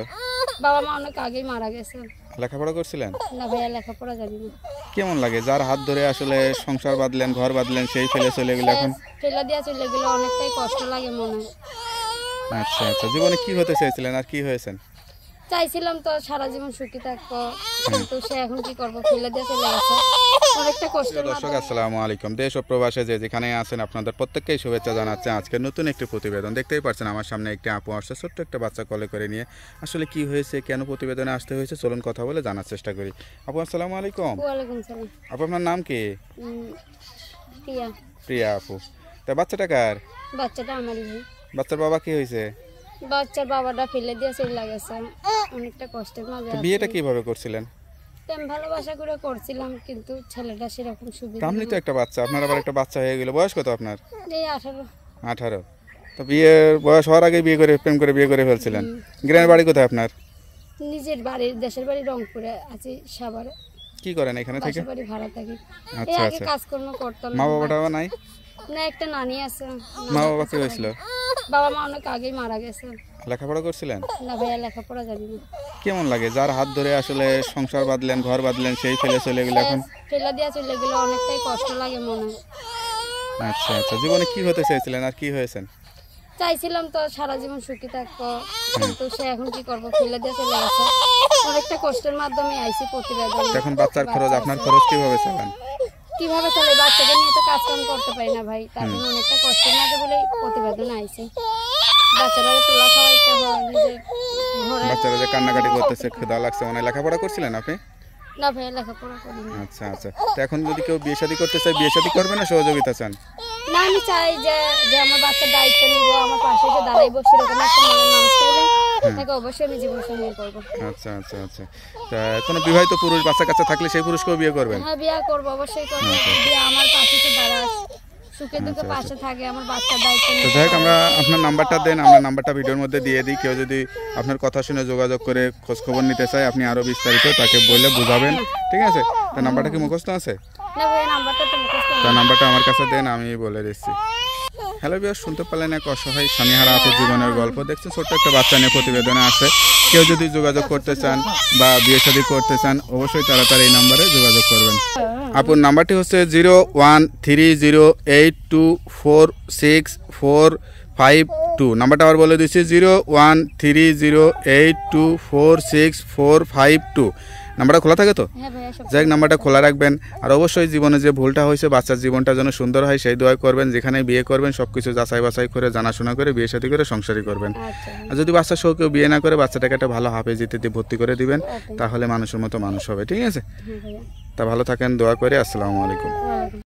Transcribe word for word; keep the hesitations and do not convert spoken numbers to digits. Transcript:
হয়েছিল? বাবা মা অনেক আগেই মারা গেছে। লেখাপড়া করছিলেন না ভাইয়া? লেখাপড়া জানি না। কেমন লাগে যার হাত ধরে আসলে সংসার বাঁধলেন, ঘর বাঁধলেন, সেই ফেলে চলে গেল? এখন ফেলে দিয়া চলে গেল, অনেকটাই কষ্ট লাগে মনে। আচ্ছা আচ্ছা, জীবনে কি হতে চাইছিলেন আর কি হয়েছেন? চাইছিলাম তো সারা জীবন সুখী থাকবো, কিন্তু সে এখন কি করবো, ফেলে দিয়ে চলে গেছে। দর্শক আসসালামু আলাইকুম, দেশ ও প্রবাসে যে যেখানে আছেন আপনাদের প্রত্যেককেই শুভেচ্ছা জানাচ্ছে। আজকে নতুন একটি প্রতিবেদন দেখতেই পাচ্ছেন, আমার সামনে একটি আপু আসছে ছোট্ট একটা বাচ্চা কোলে করে নিয়ে। আসলে কি হয়েছে, কেন প্রতিবেদনে আসতে হয়েছে, চলুন কথা বলে জানার চেষ্টা করি। আপু আসসালামু আলাইকুম। ওয়ালাইকুম আসসালাম। আপু আপনার নাম কি? প্রিয়া। প্রিয়া আপু, তা বাচ্চাটা কার? বাচ্চাটা আমারই। বাচ্চার বাবা কি হয়েছে? বাচ্চার বাবাটা ফেলে দিয়ে চলে গেছে, অনেকটা কষ্টের মাঝে। বিয়েটা কিভাবে করছিলেন? প্রেম ভালোবাসা করে করছিলাম, কিন্তু ছেলেটা সেরকম সুবিধা। আপনি তো একটা বাচ্চা, আপনার আবার একটা বাচ্চা হয়ে গেল। বয়স কত আপনার? এই আঠারো। তো বিয়ের বয়স হওয়ার আগে বিয়ে করে প্রেম করে বিয়ে করে ফেলছিলেন। গ্রামের বাড়ি কোথায় আপনার? নিজের বাড়ি, দেশের বাড়ি রংপুরে আছি, সাভার। কি করেন এখানে থেকে? বাড়ি ভাড়া থাকি। আচ্ছা আচ্ছা, কাজকর্ম করতাম। মা বাবাটাও নাই? না, একটা নানি আছে। মা বাবা কি হয়েছিল? বাবা মা অনেক আগেই মারা গেছে। লেখাপড়া করছিলেন না ভাইয়া? লেখাপড়া জানি না। কেমন লাগে যার হাত ধরে আসলে সংসার বাঁধলেন, ঘর বাঁধলেন, সেই ফেলে চলে গেল? এখন ফেলে দিয়ে চলে গেল, অনেকটাই কষ্ট লাগে মনে। আচ্ছা আচ্ছা, জীবনে কি হতে চাইছিলেন আর কি হয়েছেন? চাইছিলাম তো সারা জীবন সুখী থাকবো, কিন্তু সে এখন কি করবো, ফেলে দিয়ে চলে গেছে, অনেকটা কষ্টের মাধ্যমে আইসি প্রতিবেদন। এখন বাচ্চার খরচ, আপনার খরচ কিভাবে চালান? কিভাবে চলে, বাচ্চাকে নিয়ে তো কাজ কাম করতে পারি না ভাই, তার জন্য অনেকটা কষ্টের মাঝে বলে প্রতিবেদন আইসি। বাচ্চারা তোলা খাওয়াইতে হয়, নিজের বাচ্চারা যে কান্নাকাটি করতেছে, ক্ষুধা লাগছে মানে। লেখাপড়া করছিলেন আপনি? না ভাই লেখাপড়া করিনি। আচ্ছা আচ্ছা, তো এখন যদি কেউ বিয়ে শাদী করতে চায়, বিয়ে শাদী করবে না, সহযোগিতা চান? না, আমি চাই যে যে আমার বাচ্চার দায়িত্ব নিব, আমার পাশে যে দাঁড়াইব, সেরকম একটা মনের মানুষ চাইলে তাকে অবশ্যই আমি জীবন সঙ্গী করবো। আচ্ছা আচ্ছা আচ্ছা, তা কোনো বিবাহিত পুরুষ বাচ্চা কাচ্চা থাকলে সেই পুরুষকেও বিয়ে করবেন? হ্যাঁ বিয়ে করবো, অবশ্যই করবো, বিয়ে আমার পাশে যে দাঁড়ায়। আমরা আপনার নাম্বারটা দেন, আমরা নাম্বারটা ভিডিওর মধ্যে দিয়ে দিই, কেউ যদি আপনার কথা শুনে যোগাযোগ করে খোঁজখবর নিতে চায়, আপনি আরো বিস্তারিত তাকে বলে বুঝাবেন, ঠিক আছে? তার নাম্বারটা কি মুখস্থ আছে? তার নাম্বারটা আমার কাছে দেন, আমি বলে দিচ্ছি। হ্যালো বিয়ার, শুনতে পারলেন এক অসহায় স্বামীহারা আপুর জীবনের গল্প। দেখছেন ছোট্ট একটা বাচ্চা নিয়ে প্রতিবেদনে আসে। কেউ যদি যোগাযোগ করতে চান বা বিয়ে শাদী করতে চান, অবশ্যই তাড়াতাড়ি এই নাম্বারে যোগাযোগ করবেন। আপুর নাম্বারটি হচ্ছে zero one three zero eight two four six four five two. নাম্বারটা আবার বলে দিচ্ছি, zero one three zero eight two four six four five two. নাম্বারটা খোলা থাকে তো? যাই হোক, নাম্বারটা খোলা রাখবেন। আর অবশ্যই জীবনে যে ভুলটা হয়েছে, বাচ্চার জীবনটা যেন সুন্দর হয় সেই দোয়া করবেন। যেখানে বিয়ে করবেন সব কিছু যাচাই বাছাই করে, জানাশোনা করে, বিয়ে শাদী করে সংসারই করবেন। আর যদি বাচ্চার সহ কেউ বিয়ে না করে, বাচ্চাটাকে একটা ভালো হাফে জিতে ভর্তি করে দিবেন, তাহলে মানুষের মতো মানুষ হবে, ঠিক আছে? তা ভালো থাকেন, দোয়া করে। আসসালামু আলাইকুম।